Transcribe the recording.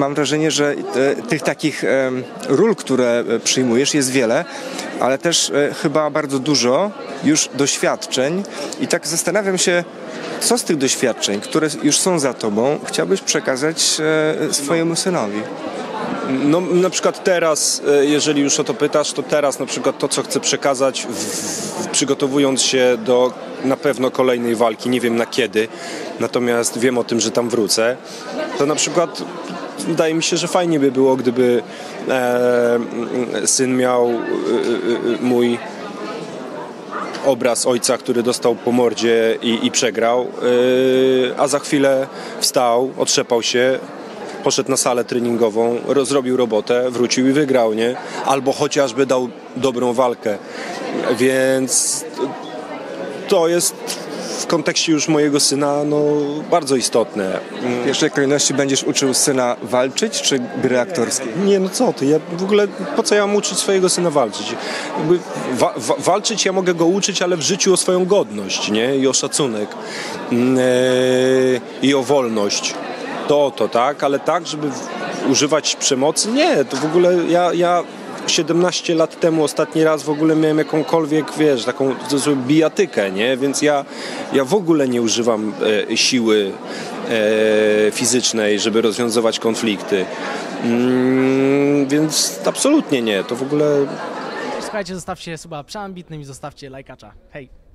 mam wrażenie, że tych takich ról, które przyjmujesz, jest wiele, ale też chyba bardzo dużo już doświadczeń i tak zastanawiam się, co z tych doświadczeń, które już są za tobą, chciałbyś przekazać swojemu synowi? No, na przykład teraz, jeżeli już o to pytasz, to teraz na przykład to, co chcę przekazać, przygotowując się do na pewno kolejnej walki, nie wiem na kiedy, natomiast wiem o tym, że tam wrócę, to na przykład wydaje mi się, że fajnie by było, gdyby syn miał mój obraz ojca, który dostał po mordzie i przegrał, a za chwilę wstał, otrzepał się, poszedł na salę treningową, zrobił robotę, wrócił i wygrał, nie? Albo chociażby dał dobrą walkę. Więc to jest w kontekście już mojego syna no, bardzo istotne. W pierwszej kolejności będziesz uczył syna walczyć czy gry aktorskiej? Nie, no co ty, ja w ogóle po co ja mam uczyć swojego syna walczyć? Jakby walczyć ja mogę go uczyć, ale w życiu o swoją godność, nie? I o szacunek i o wolność. To, tak, ale tak, żeby używać przemocy? Nie, to w ogóle ja 17 lat temu ostatni raz w ogóle miałem jakąkolwiek, wiesz, taką bijatykę, nie? Więc ja w ogóle nie używam siły fizycznej, żeby rozwiązywać konflikty. Więc absolutnie nie, to w ogóle... Słuchajcie, zostawcie suba przeambitnym i zostawcie lajkacza. Hej!